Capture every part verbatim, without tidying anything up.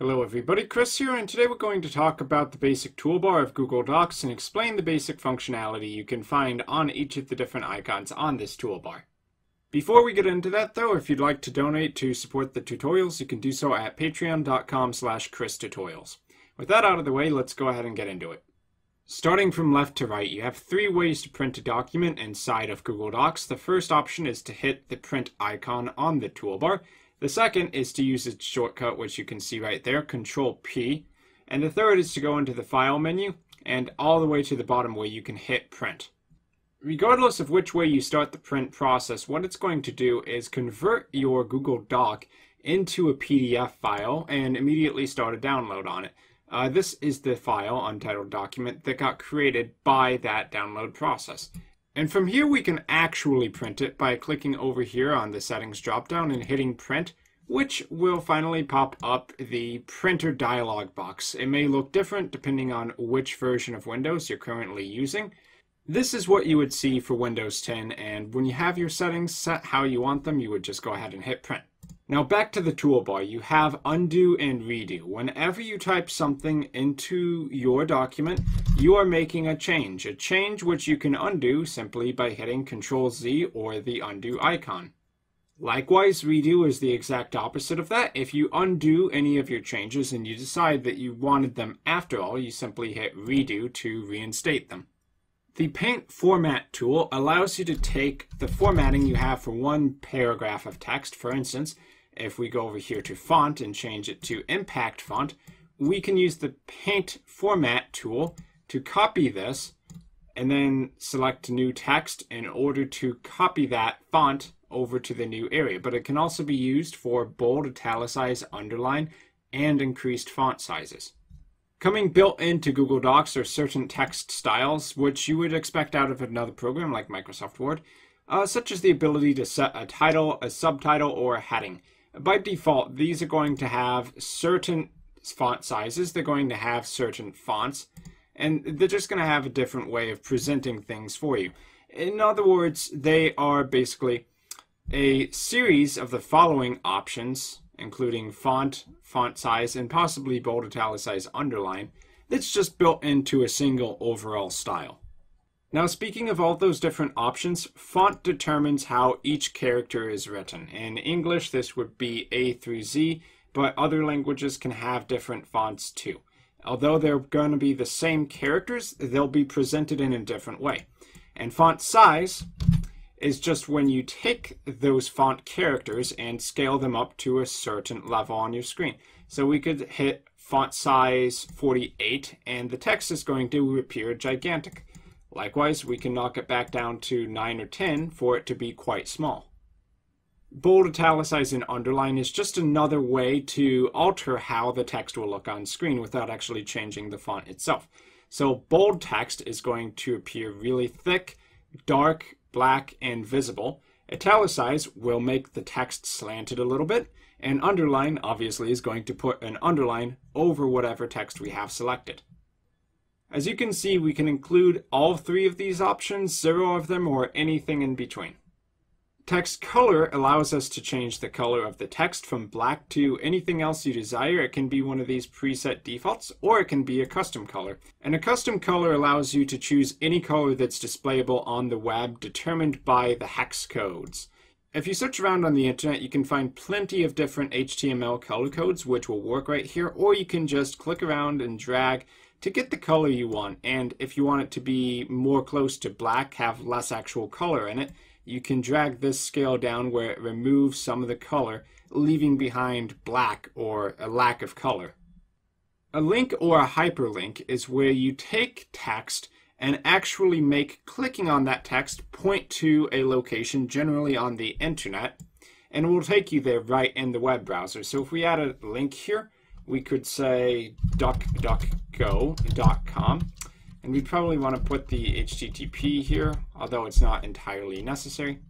Hello everybody, Chris here, and today we're going to talk about the basic toolbar of Google Docs and explain the basic functionality you can find on each of the different icons on this toolbar. Before we get into that though, if you'd like to donate to support the tutorials, you can do so at patreon dot com slash Chris Tutorials. With that out of the way, let's go ahead and get into it. Starting from left to right, you have three ways to print a document inside of Google Docs. The first option is to hit the print icon on the toolbar. The second is to use its shortcut, which you can see right there, control P. And the third is to go into the File menu and all the way to the bottom where you can hit Print. Regardless of which way you start the print process, what it's going to do is convert your Google Doc into a P D F file and immediately start a download on it. Uh, this is the file, untitled document, that got created by that download process. And from here we can actually print it by clicking over here on the settings dropdown and hitting print, which will finally pop up the printer dialog box. It may look different depending on which version of Windows you're currently using. This is what you would see for Windows ten, and when you have your settings set how you want them, you would just go ahead and hit print. Now back to the toolbar, you have undo and redo. Whenever you type something into your document, you are making a change, a change which you can undo simply by hitting control Z or the undo icon. Likewise, redo is the exact opposite of that. If you undo any of your changes and you decide that you wanted them after all, you simply hit redo to reinstate them. The Paint Format tool allows you to take the formatting you have for one paragraph of text. For instance, if we go over here to font and change it to impact font, we can use the Paint Format tool to copy this and then select new text in order to copy that font over to the new area. But it can also be used for bold, italicize, underline, and increased font sizes. Coming built into Google Docs are certain text styles which you would expect out of another program like Microsoft Word, uh, such as the ability to set a title, a subtitle, or a heading. By default, these are going to have certain font sizes, they're going to have certain fonts, and they're just going to have a different way of presenting things for you. In other words, they are basically a series of the following options, including font, font size, and possibly bold, italicize, underline, that's just built into a single overall style. Now, speaking of all those different options, font determines how each character is written. In English, this would be A through Z, but other languages can have different fonts too. Although they're going to be the same characters, they'll be presented in a different way. And font size is just when you take those font characters and scale them up to a certain level on your screen. So we could hit font size forty-eight and the text is going to appear gigantic. Likewise, we can knock it back down to nine or ten for it to be quite small. Bold, italicize, and underline is just another way to alter how the text will look on screen without actually changing the font itself. So bold text is going to appear really thick, dark, black, and visible. Italicize will make the text slanted a little bit, and underline obviously is going to put an underline over whatever text we have selected. As you can see, we can include all three of these options, zero of them, or anything in between. Text color allows us to change the color of the text from black to anything else you desire. It can be one of these preset defaults, or it can be a custom color. And a custom color allows you to choose any color that's displayable on the web determined by the hex codes. If you search around on the internet, you can find plenty of different H T M L color codes which will work right here, or you can just click around and drag to get the color you want. And if you want it to be more close to black, have less actual color in it, you can drag this scale down where it removes some of the color, leaving behind black or a lack of color. A link or a hyperlink is where you take text and actually make clicking on that text point to a location, generally on the internet, and it will take you there right in the web browser. So if we add a link here, we could say duck duck go dot com. And we probably want to put the H T T P here, although it's not entirely necessary.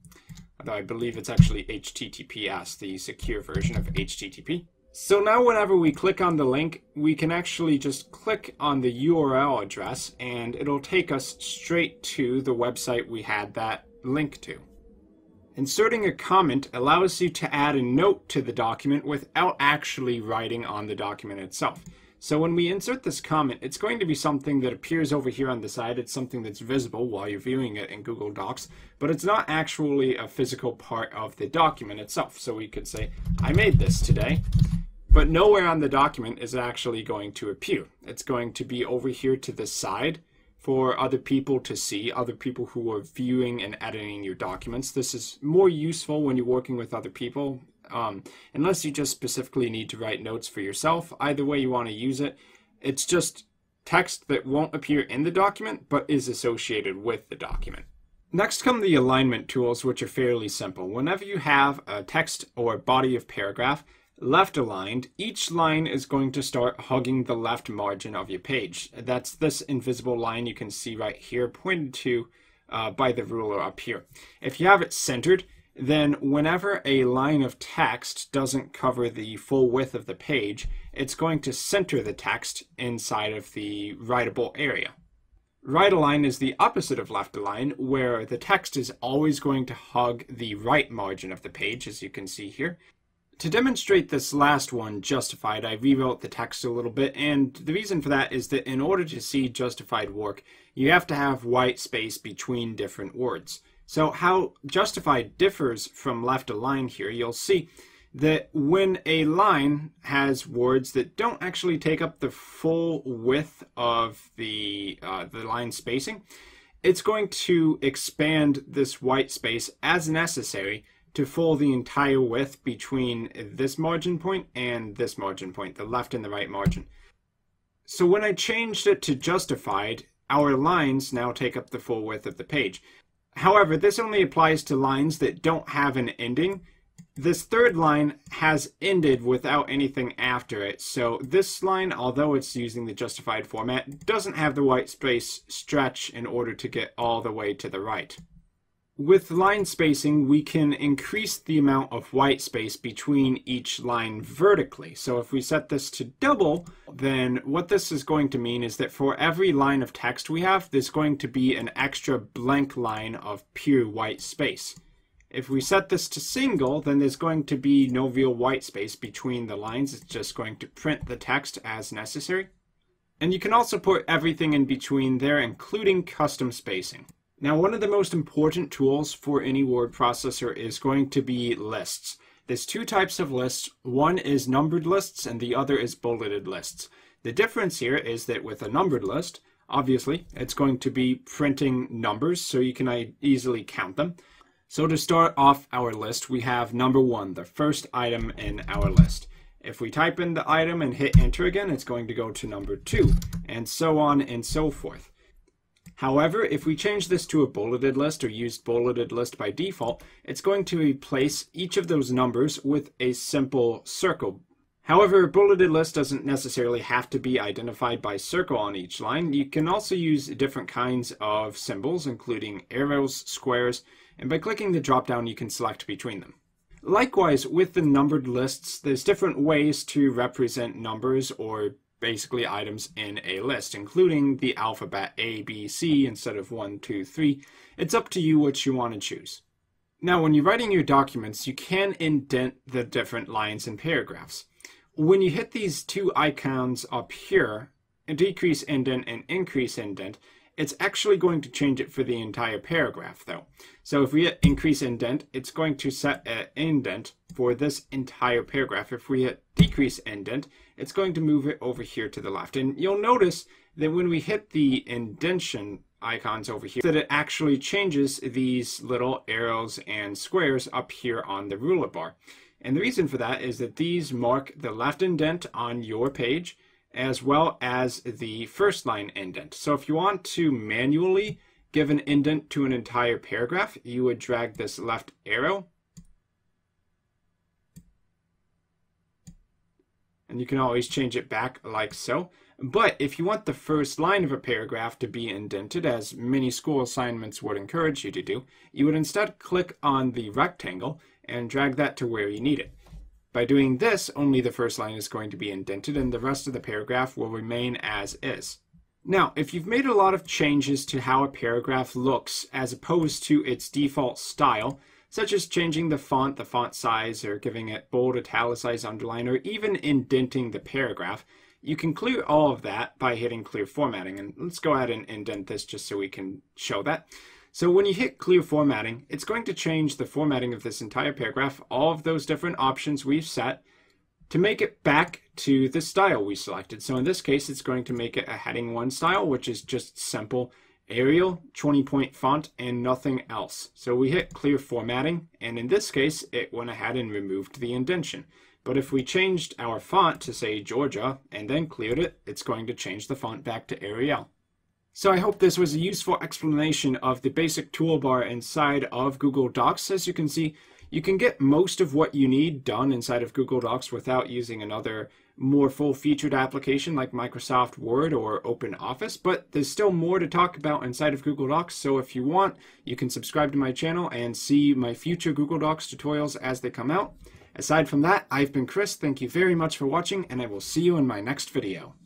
Although I believe it's actually H T T P S, the secure version of H T T P. So now whenever we click on the link, we can actually just click on the U R L address and it'll take us straight to the website we had that link to. Inserting a comment allows you to add a note to the document without actually writing on the document itself. So when we insert this comment, it's going to be something that appears over here on the side. It's something that's visible while you're viewing it in Google Docs, but it's not actually a physical part of the document itself. So we could say, I made this today, but nowhere on the document is actually going to appear. It's going to be over here to the side for other people to see, other people who are viewing and editing your documents. This is more useful when you're working with other people. Um, unless you just specifically need to write notes for yourself. Either way you want to use it, it's just text that won't appear in the document but is associated with the document. Next come the alignment tools, which are fairly simple. Whenever you have a text or body of paragraph left aligned, each line is going to start hugging the left margin of your page. That's this invisible line you can see right here pointed to uh, by the ruler up here. If you have it centered, then whenever a line of text doesn't cover the full width of the page, it's going to center the text inside of the writable area. Right align is the opposite of left align, where the text is always going to hug the right margin of the page, as you can see here. To demonstrate this last one, justified, I rewrote the text a little bit, and the reason for that is that in order to see justified work, you have to have white space between different words. So how justified differs from left align here, you'll see that when a line has words that don't actually take up the full width of the, uh, the line spacing, it's going to expand this white space as necessary to fill the entire width between this margin point and this margin point, the left and the right margin. So when I changed it to justified, our lines now take up the full width of the page. However, this only applies to lines that don't have an ending. This third line has ended without anything after it, so this line, although it's using the justified format, doesn't have the white space stretch in order to get all the way to the right. With line spacing, we can increase the amount of white space between each line vertically. So if we set this to double, then what this is going to mean is that for every line of text we have, there's going to be an extra blank line of pure white space. If we set this to single, then there's going to be no real white space between the lines. It's just going to print the text as necessary. And you can also put everything in between there, including custom spacing. Now, one of the most important tools for any word processor is going to be lists. There's two types of lists. One is numbered lists and the other is bulleted lists. The difference here is that with a numbered list, obviously, it's going to be printing numbers so you can easily count them. So to start off our list, we have number one, the first item in our list. If we type in the item and hit enter again, it's going to go to number two, and so on and so forth. However, if we change this to a bulleted list or use bulleted list by default, it's going to replace each of those numbers with a simple circle. However, a bulleted list doesn't necessarily have to be identified by circle on each line. You can also use different kinds of symbols, including arrows, squares, and by clicking the drop-down, you can select between them. Likewise, with the numbered lists, there's different ways to represent numbers or basically items in a list, including the alphabet A, B, C instead of one, two, three. It's up to you which you want to choose. Now, when you're writing your documents, you can indent the different lines and paragraphs. When you hit these two icons up here, decrease indent and increase indent, it's actually going to change it for the entire paragraph though. So if we hit increase indent, it's going to set an indent for this entire paragraph. If we hit decrease indent, it's going to move it over here to the left. And you'll notice that when we hit the indentation icons over here, that it actually changes these little arrows and squares up here on the ruler bar. And the reason for that is that these mark the left indent on your page as well as the first line indent. So if you want to manually give an indent to an entire paragraph, you would drag this left arrow. And you can always change it back like so. But if you want the first line of a paragraph to be indented, as many school assignments would encourage you to do, you would instead click on the rectangle and drag that to where you need it. By doing this, only the first line is going to be indented and the rest of the paragraph will remain as is. Now, if you've made a lot of changes to how a paragraph looks as opposed to its default style, such as changing the font, the font size, or giving it bold, italicize, underline, or even indenting the paragraph. You can clear all of that by hitting Clear Formatting. And let's go ahead and indent this just so we can show that. So when you hit Clear Formatting, it's going to change the formatting of this entire paragraph, all of those different options we've set, to make it back to the style we selected. So in this case, it's going to make it a heading one style, which is just simple Arial, twenty point font, and nothing else. So we hit Clear Formatting, and in this case, it went ahead and removed the indentation. But if we changed our font to say Georgia and then cleared it, it's going to change the font back to Arial. So I hope this was a useful explanation of the basic toolbar inside of Google Docs. As you can see, you can get most of what you need done inside of Google Docs without using another more full-featured application like Microsoft Word or Open Office, but there's still more to talk about inside of Google Docs, so if you want, you can subscribe to my channel and see my future Google Docs tutorials as they come out. Aside from that, I've been Chris, thank you very much for watching, and I will see you in my next video.